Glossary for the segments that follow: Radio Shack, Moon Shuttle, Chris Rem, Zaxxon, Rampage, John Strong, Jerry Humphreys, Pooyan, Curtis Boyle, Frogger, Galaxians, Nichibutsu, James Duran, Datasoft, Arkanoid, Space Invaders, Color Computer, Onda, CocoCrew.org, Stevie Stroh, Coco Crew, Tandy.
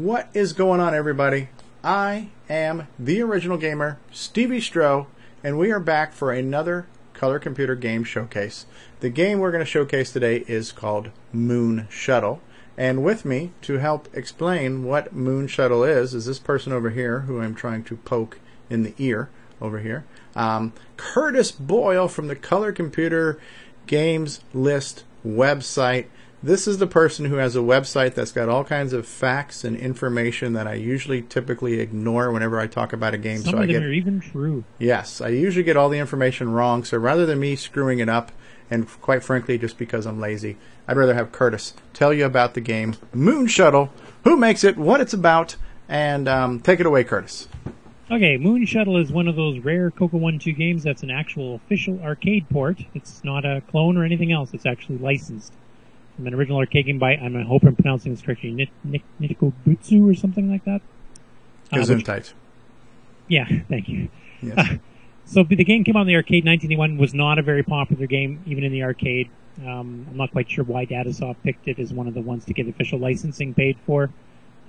What is going on, everybody? I am the original gamer, Stevie Stroh, and we are back for another Color Computer Game Showcase. The game we're going to showcase today is called Moon Shuttle, and with me to help explain what Moon Shuttle is this person over here who I'm trying to poke in the ear over here, Curtis Boyle from the Color Computer Games List website. This is the person who has a website that's got all kinds of facts and information that I typically ignore whenever I talk about a game. Some of them are even true. Yes, I usually get all the information wrong, so rather than me screwing it up, and quite frankly, just because I'm lazy, I'd rather have Curtis tell you about the game Moon Shuttle, who makes it, what it's about, and take it away, Curtis. Okay, Moon Shuttle is one of those rare Coco 1-2 games that's an actual official arcade port. It's not a clone or anything else. It's actually licensed from an original arcade game by, I hope I'm pronouncing this correctly, Nichibutsu or something like that. Gesundheit. Yeah, thank you. Yes. So the game came out in the arcade in 1981, was not a very popular game, even in the arcade. I'm not quite sure why Datasoft picked it as one of the ones to get official licensing paid for.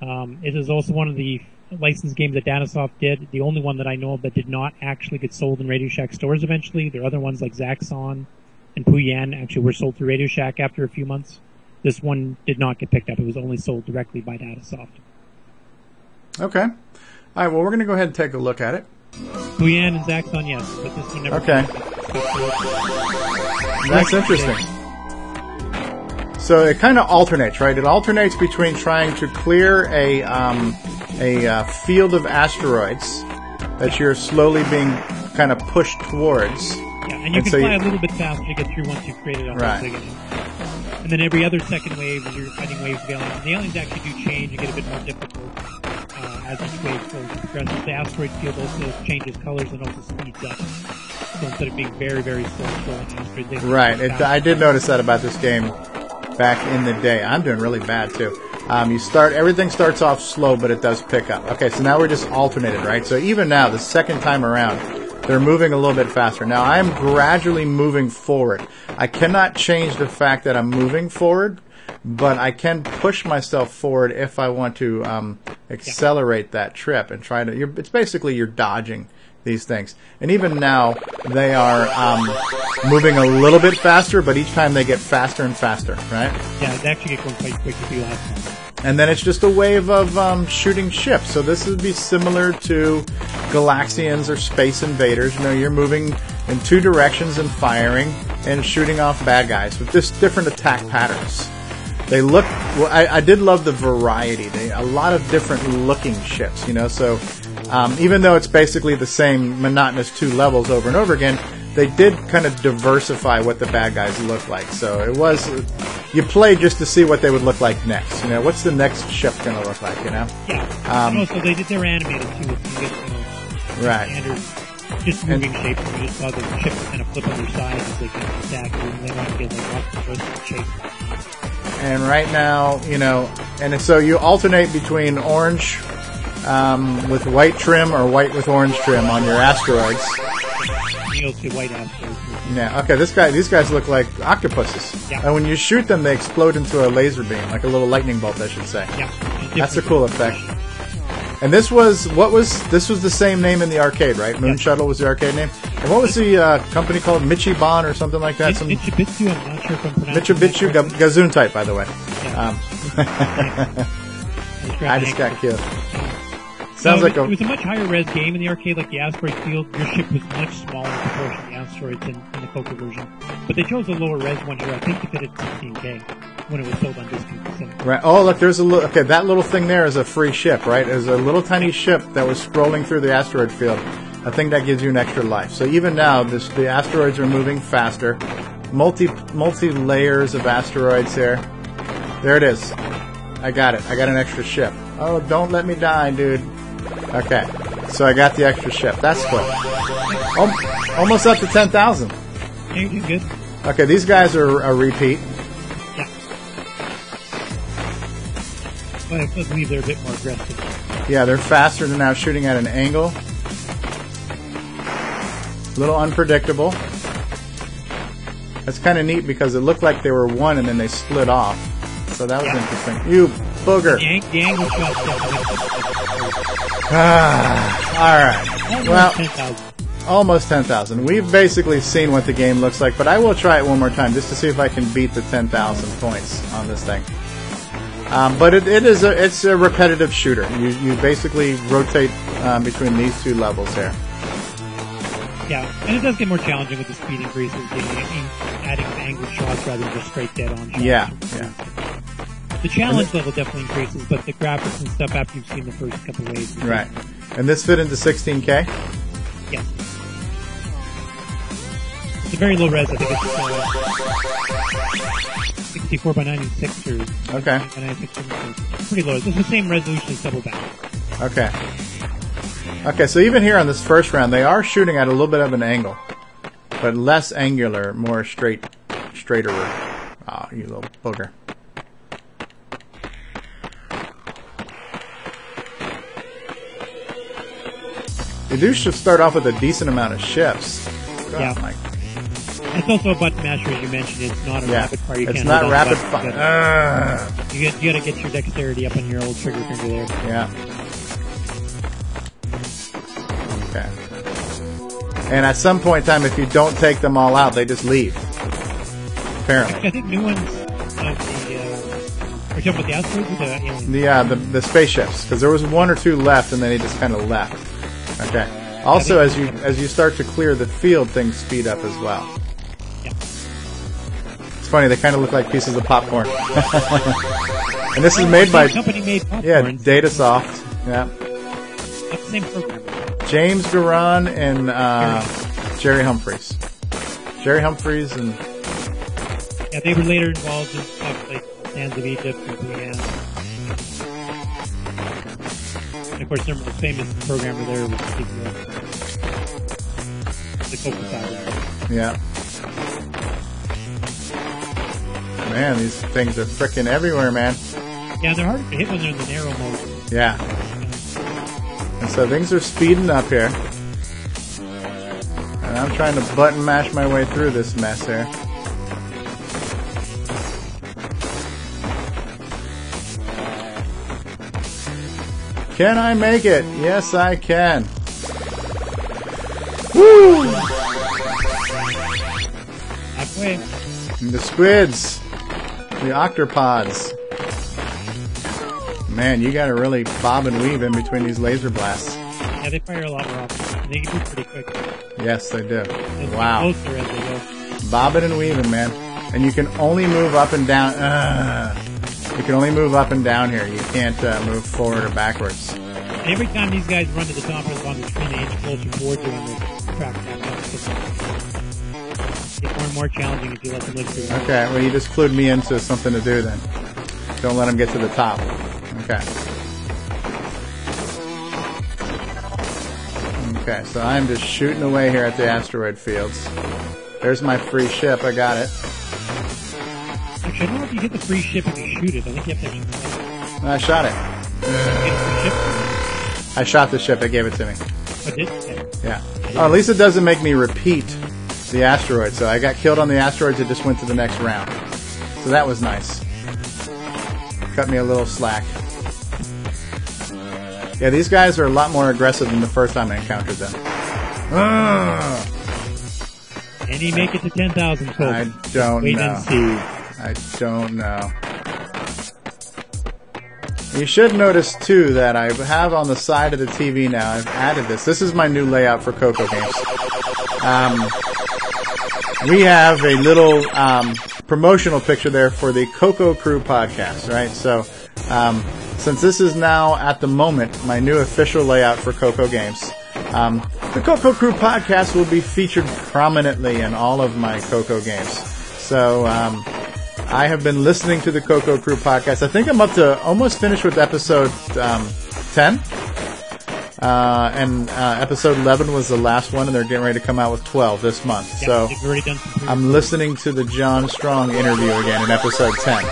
It is also one of the licensed games that Datasoft did, the only one that I know of that did not actually get sold in Radio Shack stores eventually. There are other ones like Zaxxon and Pooyan actually were sold through Radio Shack after a few months. This one did not get picked up. It was only sold directly by Datasoft. Okay. All right, well, we're going to go ahead and take a look at it. Pooyan and Zaxxon, yes, but this one never... Okay. That's interesting. So it kind of alternates, right? It alternates between trying to clear a field of asteroids that you're slowly being kind of pushed towards. Yeah, and you can fly a little bit faster to get through once you've created all those again. And then every other second wave, you're fighting waves of aliens. And the aliens actually do change and get a bit more difficult as each wave progresses. The asteroid field also changes colors and also speeds up. So instead of being very, very slow, right. I did notice that about this game back in the day. I'm doing really bad, too. Everything starts off slow, but it does pick up. Okay, so now we're just alternated, right? So even now, the second time around, they're moving a little bit faster. Now, I'm gradually moving forward. I cannot change the fact that I'm moving forward, but I can push myself forward if I want to accelerate that trip and try to... It's basically you're dodging these things. And even now, they are moving a little bit faster, but each time they get faster and faster, right? Yeah, they actually get going quite quick if you last time. And then it's just a wave of shooting ships. So this would be similar to Galaxians or Space Invaders. You know, you're moving in two directions and firing and shooting off bad guys with just different attack patterns. They look... Well, I did love the variety. A lot of different looking ships, you know. So even though it's basically the same monotonous two levels over and over again, they did kind of diversify what the bad guys look like. So it was... You play just to see what they would look like next. You know, what's the next ship going to look like, you know? Yeah. Also, they were animated, too. Right. Standard, just moving shapes. You just saw the ships kind of flip on their sides as they kind of attack. And they want to get the shape. And right now, you know, and so you alternate between orange with white trim or white with orange trim on your asteroids. White asteroids. Yeah. Okay. These guys look like octopuses. Yeah. And when you shoot them, they explode into a laser beam, like a little lightning bolt, I should say. Yeah. That's a cool effect. And this was this was the same name in the arcade, right? Moon Shuttle was the arcade name. And what was the company called? Michiban or something like that? Nichibutsu. I'm not sure if I'm pronouncing Nichibutsu. Gesundheit, by the way. Yeah. I just got killed. Sounds like it was a much higher res game in the arcade, like the asteroid field. Your ship was much smaller in proportion to the asteroids than the Coco version. But they chose a lower res one here, I think, to fit at 16K when it was sold on disc. Right. Oh, look, there's a little... Okay, that little thing there is a free ship, right? There's a little tiny ship that was scrolling through the asteroid field. I think that gives you an extra life. So even now, the asteroids are moving faster. Multi layers of asteroids here. There it is. I got it. I got an extra ship. Oh, don't let me die, dude. Okay, so I got the extra ship. That's cool. Almost up to 10,000. You did good. Okay, these guys are a repeat. Yeah. But I believe they're a bit more aggressive. Yeah, they're faster than now, shooting at an angle. A little unpredictable. That's kind of neat because it looked like they were one and then they split off. So that was interesting. You Booger. Alright. Well, almost 10,000. We've basically seen what the game looks like, but I will try it one more time just to see if I can beat the 10,000 points on this thing. But it's a repetitive shooter. You basically rotate between these two levels here. Yeah, and it does get more challenging with the speed increases, adding angled shots rather than just straight dead-on shots. Yeah. The challenge level definitely increases, but the graphics and stuff after you've seen the first couple waves. Right. And this fit into 16K? Yes. It's a very low res, I think it's 64 by 96. Okay. Pretty low. It's the same resolution as Double Back. Okay, so even here on this first round, they are shooting at a little bit of an angle, but less angular, more straighter. Ah, you little booger. They do should start off with a decent amount of shifts. Yeah. It's also a button masher, as you mentioned. It's not a rapid fire. It's not rapid fire. You gotta get your dexterity up on your old trigger finger there. Yeah. Okay. And at some point in time, if you don't take them all out, they just leave. Apparently. Actually, I think new ones of the... Are you talking about the asteroids or the aliens? The spaceships. Because there was one or two left, and then they just kind of left. Okay. Also, as you start to clear the field, things speed up as well. Yeah. It's funny. They kind of look like pieces of popcorn. And this is made by... company made popcorn. Yeah, Datasoft. Yeah. That's the same program. James Duran and Jerry Humphreys. Jerry Humphreys and... Yeah, they were later involved in stuff like Sands of Egypt and Pooyan. And of course, their most famous programmer there was the Coco Crew. Yeah. Man, these things are frickin' everywhere, man. Yeah, they're hard to hit when they're in the narrow mode. Yeah. So things are speeding up here. And I'm trying to button mash my way through this mess here. Can I make it? Yes, I can. Woo! Halfway. The squids. The octopods. Man, you gotta really bob and weave in between these laser blasts. Yeah, they fire a lot more often. They can do pretty quick. Yes, they do. Wow. Bobbing and weaving, man. And you can only move up and down. You can only move up and down here. You can't move forward or backwards. And every time these guys run to the top of the screen, they inch closer forward to them. Track back up. Get more and more challenging if you let them look through. Okay, well, you just clued me into something to do then. Don't let them get to the top. Okay, so I'm just shooting away here at the asteroid fields. There's my free ship. I got it. Actually, I don't know if you get the free ship if you shoot it. I think you have to actually play it. I shot it. I shot the ship. It gave it to me. What did it? Yeah. Oh, at least it doesn't make me repeat the asteroid. So I got killed on the asteroids. It just went to the next round. So that was nice. Cut me a little slack. Yeah, these guys are a lot more aggressive than the first time I encountered them. And he make it to 10,000. I don't know. I don't know. You should notice too that I have on the side of the TV now. I've added this. This is my new layout for Coco games. We have a little promotional picture there for the Coco Crew podcast, right? So. Since this is now, at the moment, my new official layout for Coco Games, the Coco Crew podcast will be featured prominently in all of my Coco games. So I have been listening to the Coco Crew podcast. I think I'm up to almost finished with episode 10. And episode 11 was the last one, and they're getting ready to come out with 12 this month. Yeah, so I'm listening to the John Strong interview again in episode 10.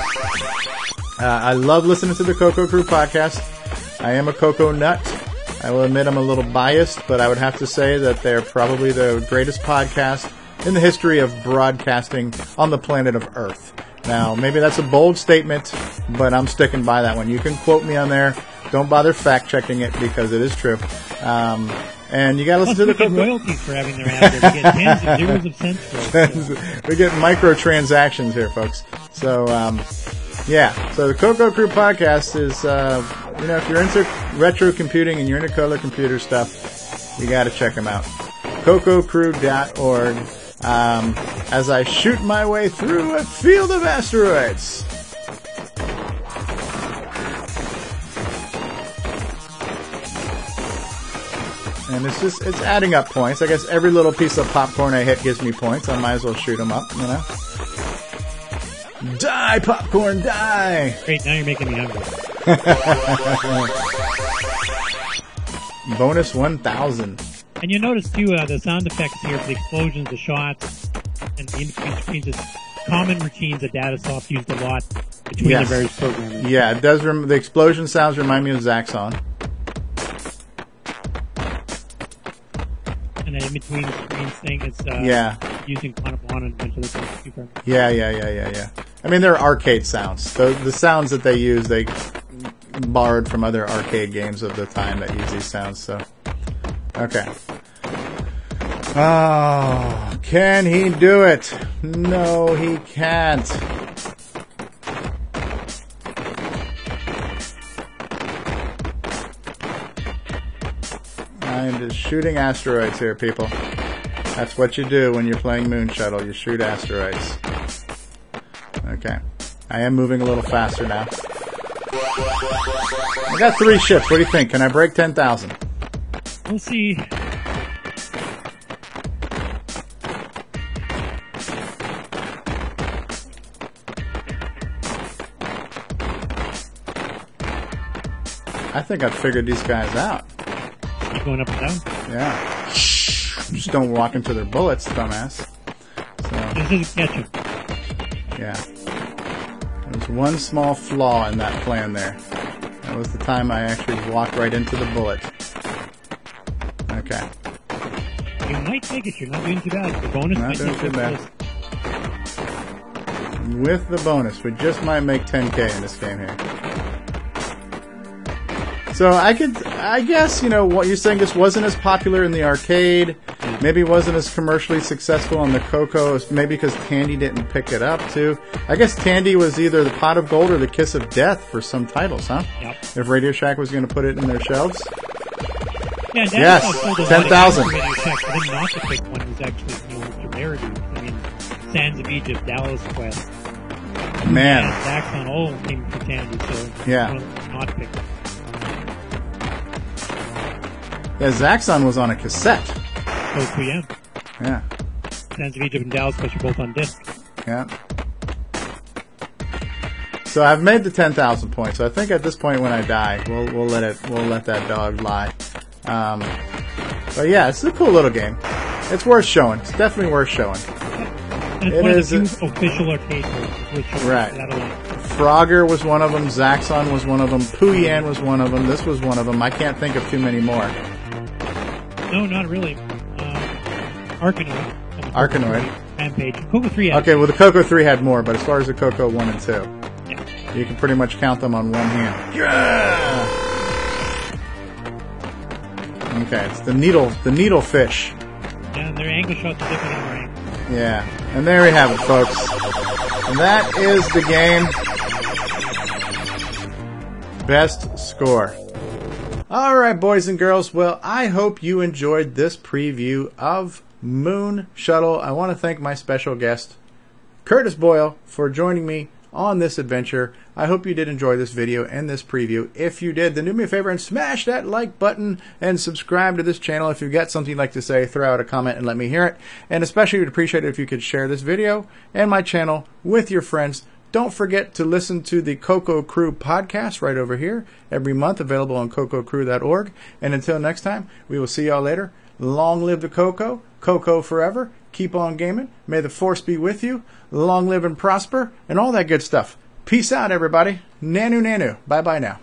I love listening to the Coco Crew podcast. I am a Coco nut. I will admit I'm a little biased, but I would have to say that they're probably the greatest podcast in the history of broadcasting on the planet of Earth. Now, maybe that's a bold statement, but I'm sticking by that one. You can quote me on there. Don't bother fact-checking it because it is true. And you got to listen to the Coco. Royalties for having their ad. We get tens and zeros of cents for it. So. We get microtransactions here, folks. So, yeah. So the Coco Crew podcast is, you know, if you're into retro computing and you're into color computer stuff, you got to check them out. CocoCrew.org. As I shoot my way through a field of asteroids. And it's just, it's adding up points. I guess every little piece of popcorn I hit gives me points. I might as well shoot them up, you know. Die, popcorn, die! Great, now you're making me hungry. Bonus 1,000. And you notice, too, the sound effects here for the explosions, the shots, and the in-between screens is common routines that Datasoft used a lot between the various programs. Yeah, it does. The explosion sounds remind me of Zaxxon. And the in-between screens thing is using Quantum and a bunch of those things. Yeah. I mean, they're arcade sounds. The sounds that they use, they borrowed from other arcade games of the time that use these sounds, so... Okay. Oh, can he do it? No, he can't. I'm just shooting asteroids here, people. That's what you do when you're playing Moon Shuttle. You shoot asteroids. Okay. I am moving a little faster now. I got 3 ships. What do you think? Can I break 10,000? We'll see. I think I've figured these guys out. Keep going up and down? Yeah. Just don't walk into their bullets, dumbass. So, this doesn't catch them. Yeah. There's one small flaw in that plan there. That was the time I actually walked right into the bullet. Okay. You might take it. You're not doing too bad. The bonus not doing too bad. With the bonus, we just might make 10K in this game here. So I guess, you know, what you're saying, this wasn't as popular in the arcade. Maybe wasn't as commercially successful on the Coco. Maybe because Tandy didn't pick it up too. I guess Tandy was either the pot of gold or the kiss of death for some titles, huh? Yep. If Radio Shack was going to put it in their shelves. Yeah, yes, 10,000. I mean, Sands of Egypt, Dallas Quest. Man. Zaxxon, all of them came from Tandy, so not picked. Yeah, Zaxxon was on a cassette. So Pooyan. Yeah. Sands of Egypt and Dallas Quest are both on disc. Yeah. So I've made the 10,000 points. So I think at this point when I die, we'll let that dog lie. But yeah, it's a cool little game. It's worth showing. It's definitely worth showing. And it's one of the few official arcade games. Right. Frogger was one of them. Zaxxon was one of them. Pooyan was one of them. This was one of them. I can't think of too many more. No, not really. Arkanoid. Rampage. Coco 3 had. Okay, well, the Coco 3 had more, but as far as the Coco 1 and 2, you can pretty much count them on one hand. Yeah! Okay, it's the needle fish. Yeah, their angle shots are different in the ring. Yeah, and there we have it, folks. And that is the game. Best score. Alright, boys and girls, well, I hope you enjoyed this preview of Moon Shuttle. I want to thank my special guest, Curtis Boyle, for joining me on this adventure. I hope you did enjoy this video and this preview. If you did, then do me a favor and smash that like button and subscribe to this channel. If you've got something you'd like to say, throw out a comment and let me hear it. And especially would appreciate it if you could share this video and my channel with your friends. Don't forget to listen to the Coco Crew podcast right over here every month, available on CocoCrew.org. And until next time, we will see y'all later. Long live the Coco. Coco forever. Keep on gaming. May the force be with you. Long live and prosper and all that good stuff. Peace out, everybody. Nanu, nanu. Bye-bye now.